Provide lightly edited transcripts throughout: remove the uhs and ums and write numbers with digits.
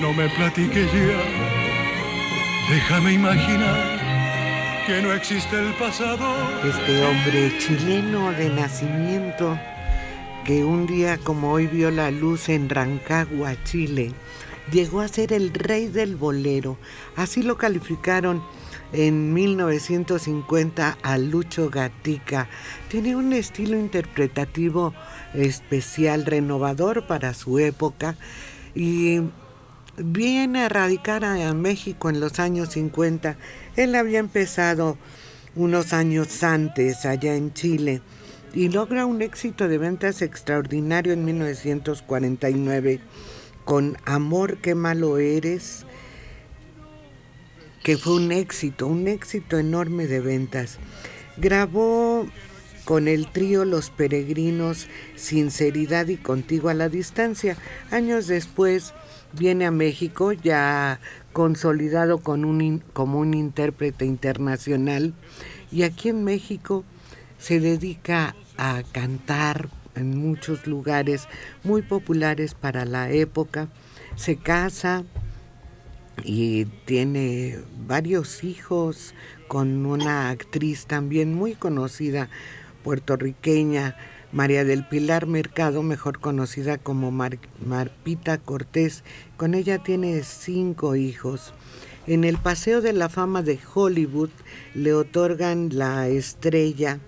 no me platiques ya. Déjame imaginar que no existe el pasado. Este hombre chileno de nacimiento que un día como hoy vio la luz en Rancagua, Chile, llegó a ser el rey del bolero. Así lo calificaron en 1950 a Lucho Gatica. Tiene un estilo interpretativo especial, renovador para su época, y viene a radicar a México en los años 50. Él había empezado unos años antes allá en Chile y logra un éxito de ventas extraordinario en 1949 con Amor, qué malo eres, que fue un éxito enorme de ventas. Grabó con el trío Los Peregrinos, Sinceridad y Contigo a la Distancia. Años después viene a México, ya consolidado con como un intérprete internacional. Y aquí en México se dedica a cantar en muchos lugares muy populares para la época. Se casa y tiene varios hijos con una actriz también muy conocida, puertorriqueña, María del Pilar Mercado, mejor conocida como Marpita Cortés. Con ella tiene 5 hijos. En el Paseo de la Fama de Hollywood le otorgan la estrella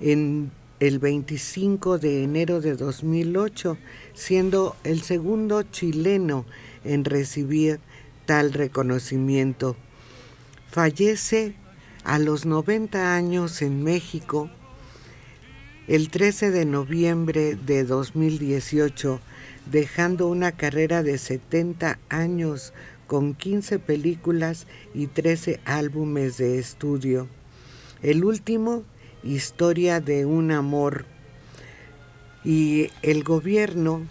en el 25 de enero de 2008, siendo el segundo chileno en recibir tal reconocimiento. Fallece a los 90 años en México el 13 de noviembre de 2018, dejando una carrera de 70 años con 15 películas y 13 álbumes de estudio. El último, Historia de un amor. Y el gobierno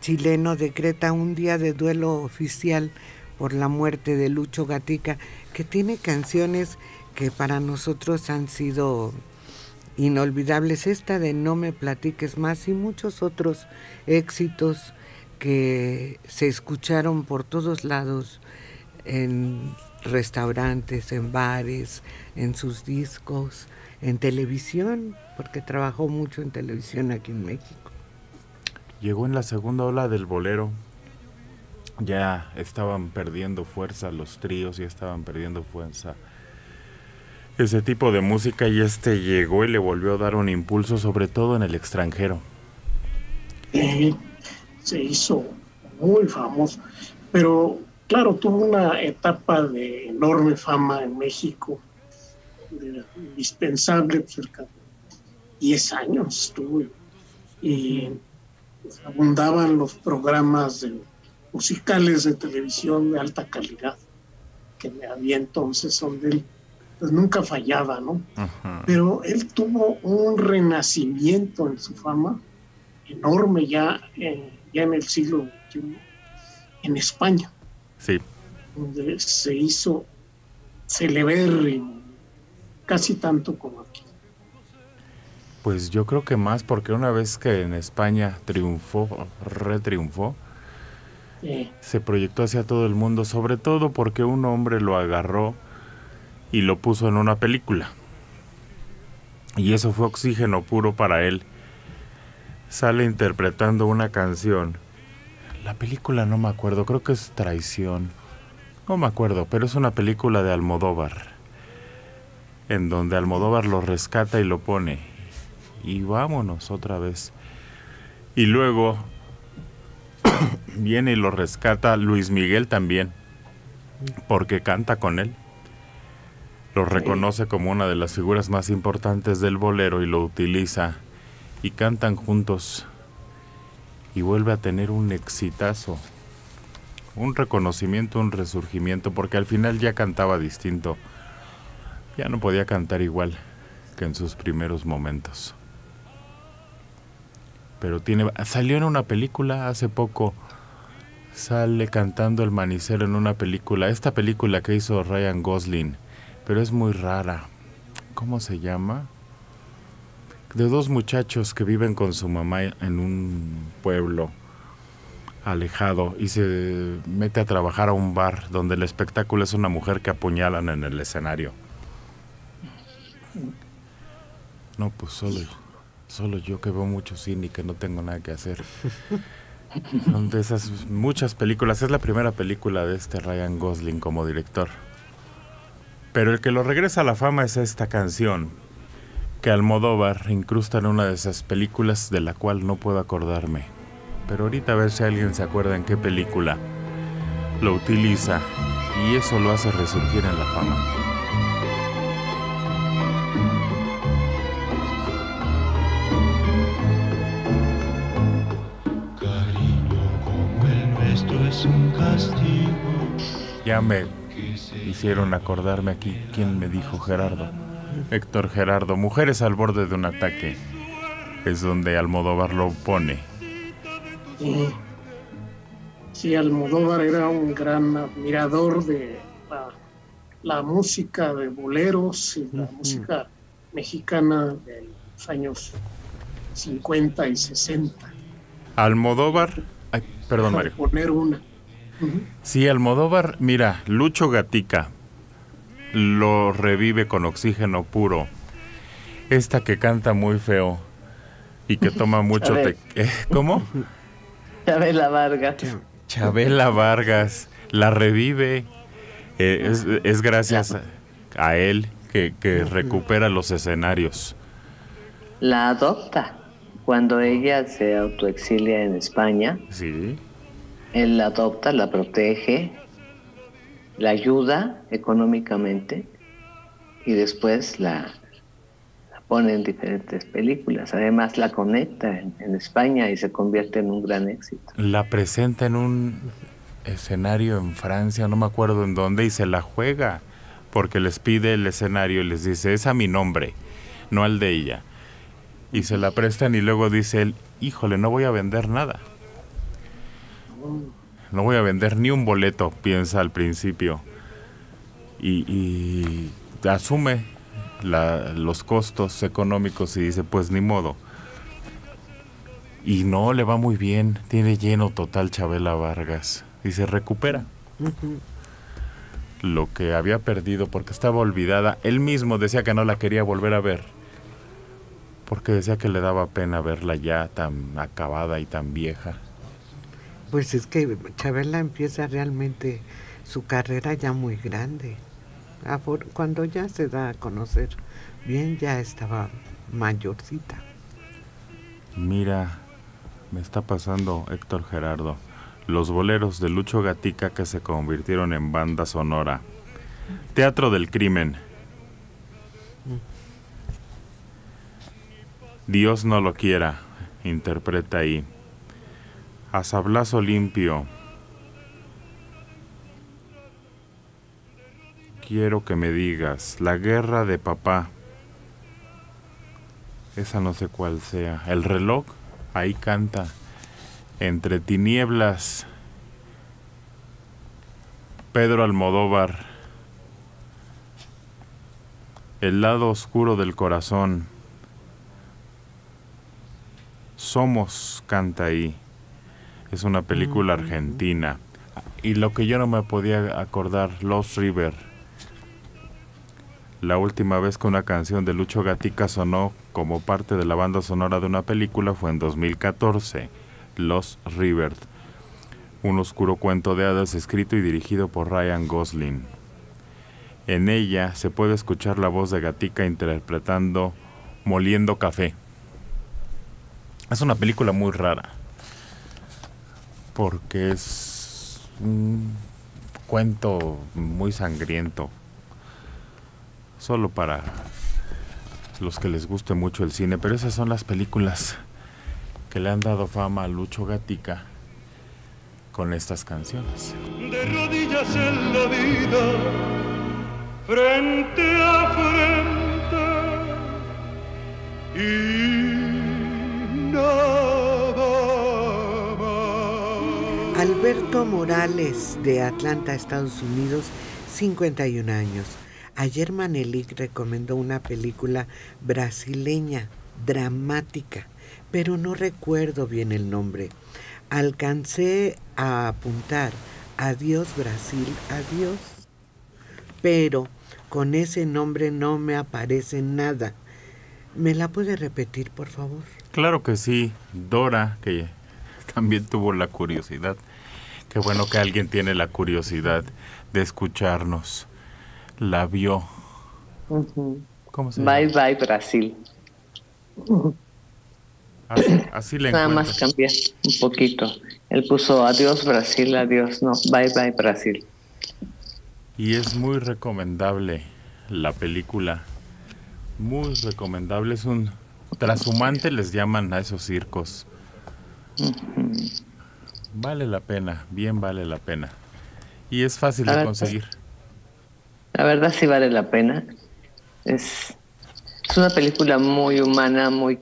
chileno decreta un día de duelo oficial por la muerte de Lucho Gatica, que tiene canciones que para nosotros han sido inolvidables. Esta de No me platiques más y muchos otros éxitos que se escucharon por todos lados, en restaurantes, en bares, en sus discos, en televisión, porque trabajó mucho en televisión aquí en México. Llegó en la segunda ola del bolero. Ya estaban perdiendo fuerza los tríos, ya estaban perdiendo fuerza ese tipo de música, y este llegó y le volvió a dar un impulso, sobre todo en el extranjero. Se hizo muy famoso, pero claro, tuvo una etapa de enorme fama en México, indispensable, cerca de 10 años estuvo, y pues abundaban los programas musicales de televisión de alta calidad que había entonces, donde él pues nunca fallaba, ¿no? Ajá. Pero él tuvo un renacimiento en su fama enorme ya en el siglo XXI en España. Sí. Donde se hizo celebérrimo, casi tanto como aquí. Pues yo creo que más, porque una vez que en España triunfó, retriunfó, se proyectó hacia todo el mundo, sobre todo porque un hombre lo agarró y lo puso en una película. Y eso fue oxígeno puro para él. Sale interpretando una canción. La película no me acuerdo, creo que es Traición. No me acuerdo, pero es una película de Almodóvar, en donde Almodóvar lo rescata y lo pone. Y vámonos otra vez. Y luego viene y lo rescata Luis Miguel también, porque canta con él. Lo reconoce como una de las figuras más importantes del bolero y lo utiliza. Y cantan juntos. Y vuelve a tener un exitazo, un reconocimiento, un resurgimiento, porque al final ya cantaba distinto. Ya no podía cantar igual que en sus primeros momentos. Pero salió en una película hace poco. Sale cantando El Manicero en una película. Esta película que hizo Ryan Gosling, pero es muy rara. ¿Cómo se llama? De dos muchachos que viven con su mamá en un pueblo. alejado y se mete a trabajar a un bar donde el espectáculo es una mujer que apuñalan en el escenario. No, pues solo yo que veo mucho cine y que no tengo nada que hacer. Son de esas muchas películas. Es la primera película de este Ryan Gosling como director. Pero el que lo regresa a la fama es esta canción que Almodóvar incrusta en una de esas películas de la cual no puedo acordarme. Pero ahorita a ver si alguien se acuerda en qué película lo utiliza, y eso lo hace resurgir en la fama. Ya me hicieron acordarme aquí quién me dijo Gerardo. Héctor Gerardo, Mujeres al borde de un ataque. Es donde Almodóvar lo pone. Sí, Almodóvar era un gran admirador de la música de boleros y la música mexicana de los años 50 y 60. Almodóvar, ay, perdón, Mario. Poner una. Sí, Almodóvar, mira, Lucho Gatica lo revive con Oxígeno Puro. Esta que canta muy feo y que toma mucho ¿cómo? Chavela Vargas. Chavela Vargas la revive. Es gracias a él que recupera los escenarios. La adopta cuando ella se autoexilia en España. Sí. Él la adopta, la protege, la ayuda económicamente y después la pone en diferentes películas. Además la conecta en España y se convierte en un gran éxito. La presenta en un escenario en Francia, no me acuerdo en dónde, y se la juega porque les pide el escenario y les dice, es a mi nombre, no al de ella. Y se la prestan y luego dice él, híjole, no voy a vender nada. No voy a vender ni un boleto, piensa al principio, y asume los costos económicos y dice, pues ni modo. Y no, le va muy bien, tiene lleno total Chavela Vargas y se recupera lo que había perdido porque estaba olvidada. Él mismo decía que no la quería volver a ver porque decía que le daba pena verla ya tan acabada y tan vieja. Pues es que Chavela empieza realmente su carrera ya muy grande. Cuando ya se da a conocer bien, ya estaba mayorcita. Mira, me está pasando Héctor Gerardo, los boleros de Lucho Gatica que se convirtieron en banda sonora. Teatro del Crimen. Dios no lo quiera, interpreta ahí. A sablazo limpio. Quiero que me digas. La guerra de papá. Esa no sé cuál sea. El reloj. Ahí canta. Entre tinieblas. Pedro Almodóvar. El lado oscuro del corazón. Somos, canta ahí. Es una película argentina. Y lo que yo no me podía acordar, Lost River. La última vez que una canción de Lucho Gatica sonó como parte de la banda sonora de una película fue en 2014. Lost River. Un oscuro cuento de hadas escrito y dirigido por Ryan Gosling. En ella se puede escuchar la voz de Gatica interpretando Moliendo Café. Es una película muy rara, porque es un cuento muy sangriento. Solo para los que les guste mucho el cine. Pero esas son las películas que le han dado fama a Lucho Gatica con estas canciones. De rodillas en la vida, frente a frente, y Alberto Morales, de Atlanta, Estados Unidos, 51 años. Ayer Manelik recomendó una película brasileña, dramática, pero no recuerdo bien el nombre. alcancé a apuntar Adiós Brasil, Adiós, pero con ese nombre no me aparece nada. ¿Me la puede repetir, por favor? Claro que sí, Dora, que también tuvo la curiosidad. Qué bueno que alguien tiene la curiosidad de escucharnos. La vio. Uh-huh. ¿Cómo se llama? Bye Bye Brasil. Uh-huh. Así le encuentro. Nada más cambié un poquito. Él puso Adiós Brasil, Adiós, no, Bye Bye Brasil. Y es muy recomendable la película. Muy recomendable. Es un trashumante, les llaman a esos circos. Uh-huh. Vale la pena, bien vale la pena. Y es fácil de conseguir. La verdad sí vale la pena. Es una película muy humana, muy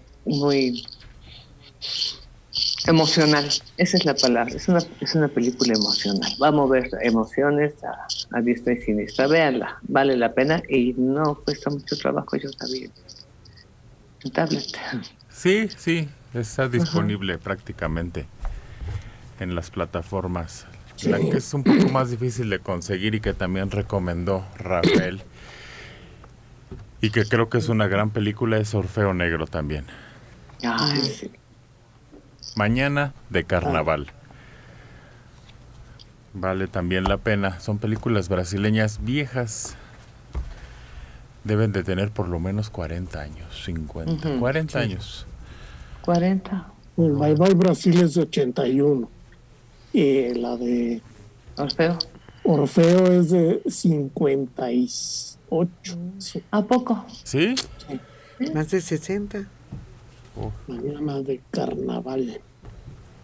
emocional. Esa es la palabra. Es una película emocional. Va a mover emociones a diestra y siniestra. Véanla, vale la pena y no cuesta mucho trabajo. Yo también. En tablet. Sí, sí, está disponible prácticamente en las plataformas. Sí. La que es un poco más difícil de conseguir y que también recomendó Rafael y que creo que es una gran película es Orfeo Negro también. Ay, sí. Mañana de Carnaval. Vale también la pena. Son películas brasileñas viejas. Deben de tener por lo menos 40 años, 50, 40 años. 40. El Bye Bye Brasil es de 81. Y la de Orfeo es de 58. ¿A poco? ¿Sí? Sí. Más de 60. Oh. Mañana de Carnaval.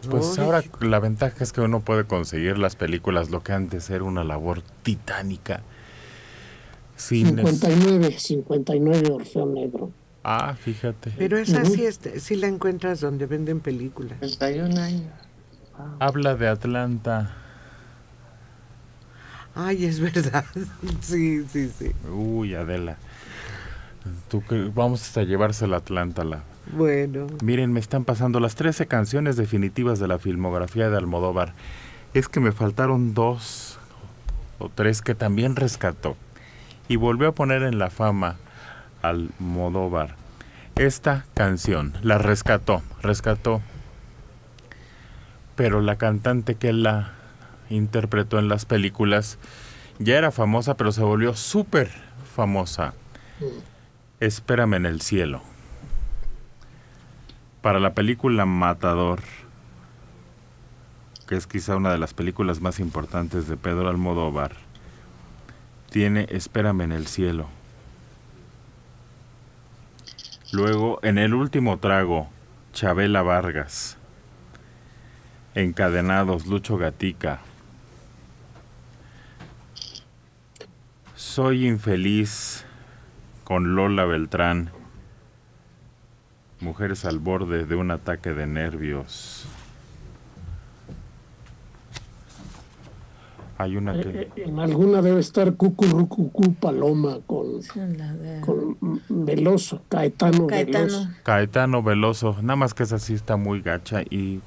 Pues ahora la ventaja es que uno puede conseguir las películas, lo que antes era una labor titánica. Cines. 59 Orfeo Negro. Ah, fíjate. Pero esa sí la encuentras donde venden películas. 31 años. Wow. Habla de Atlanta. Ay, es verdad. Sí, sí, sí. Uy, Adela. ¿Tú qué? Vamos a llevársela a Atlanta. Bueno. Miren, me están pasando las 13 canciones definitivas de la filmografía de Almodóvar. Es que me faltaron 2 o 3 que también rescató. Y volvió a poner en la fama Almodóvar. Esta canción la rescató. Pero la cantante que la interpretó en las películas ya era famosa, pero se volvió súper famosa. Espérame en el cielo. Para la película Matador, que es quizá una de las películas más importantes de Pedro Almodóvar, tiene Espérame en el cielo. Luego, en El último trago, Chavela Vargas. Encadenados, Lucho Gatica. Soy infeliz con Lola Beltrán. Mujeres al borde de un ataque de nervios. Hay una que... En alguna debe estar Cucurrucucú Paloma con Veloso, Caetano Veloso. Caetano Veloso, nada más que esa sí está muy gacha y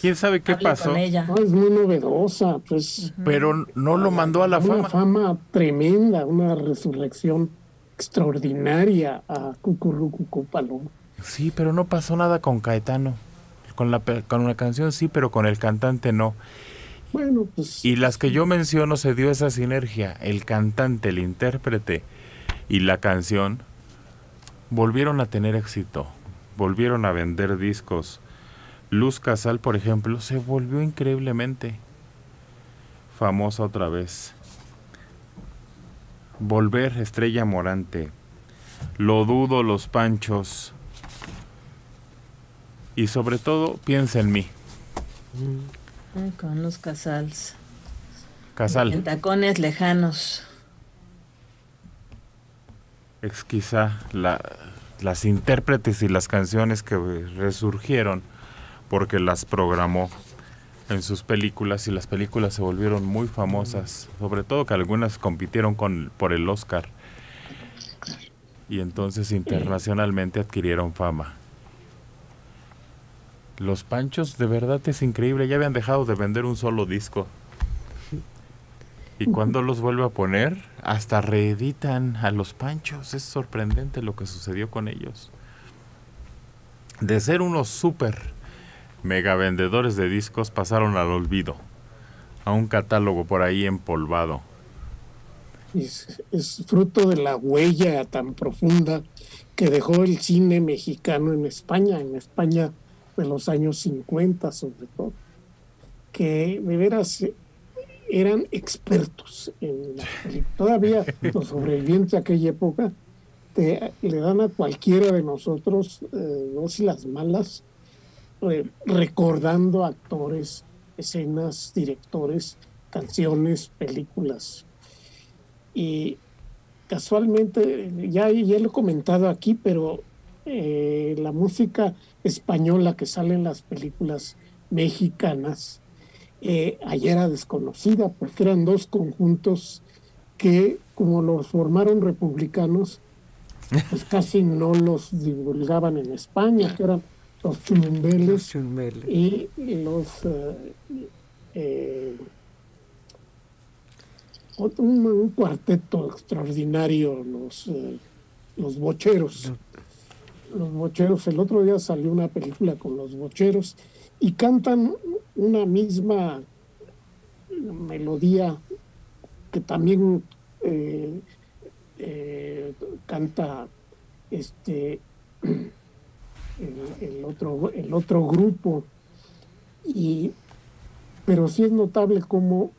quién sabe qué pasó. No, es muy novedosa, pues. Pero no lo mandó a la fama. Una fama tremenda, una resurrección extraordinaria a Cucurrucucú Paloma. Sí, pero no pasó nada con Caetano. Con la canción sí, pero con el cantante no. Bueno, pues, y las que yo menciono se dio esa sinergia. El cantante, el intérprete y la canción volvieron a tener éxito. Volvieron a vender discos. Luz Casal, por ejemplo, se volvió increíblemente famosa otra vez. Volver, Estrella Morante. Lo dudo, Los Panchos. Y sobre todo, Piensa en mí. Con Luz Casal. En Tacones lejanos. Es quizá las intérpretes y las canciones que resurgieron porque las programó en sus películas y las películas se volvieron muy famosas, sobre todo que algunas compitieron por el Oscar y entonces internacionalmente adquirieron fama. Los Panchos, de verdad es increíble. Ya habían dejado de vender un solo disco. Y cuando los vuelve a poner, hasta reeditan a Los Panchos. Es sorprendente lo que sucedió con ellos. De ser unos súper mega vendedores de discos, pasaron al olvido. A un catálogo por ahí empolvado. Es fruto de la huella tan profunda que dejó el cine mexicano en España de los años 50 sobre todo, que de veras eran expertos en la película. Todavía los sobrevivientes de aquella época le dan a cualquiera de nosotros dos y las malas, recordando actores, escenas, directores, canciones, películas. Y casualmente, ya lo he comentado aquí, pero la música española que sale en las películas mexicanas allá era desconocida, porque eran dos conjuntos que, como los formaron republicanos, pues casi no los divulgaban en España, que eran Los Chumbeles y los... un cuarteto extraordinario, los Bocheros. Los Bocheros, el otro día salió una película con Los Bocheros y cantan una misma melodía que también canta el otro grupo. Y pero sí es notable cómo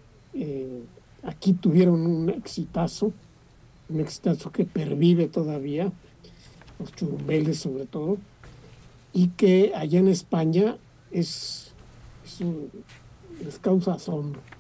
aquí tuvieron un exitazo que pervive todavía, Los Chumbeles sobre todo, y que allá en España les causa asombro.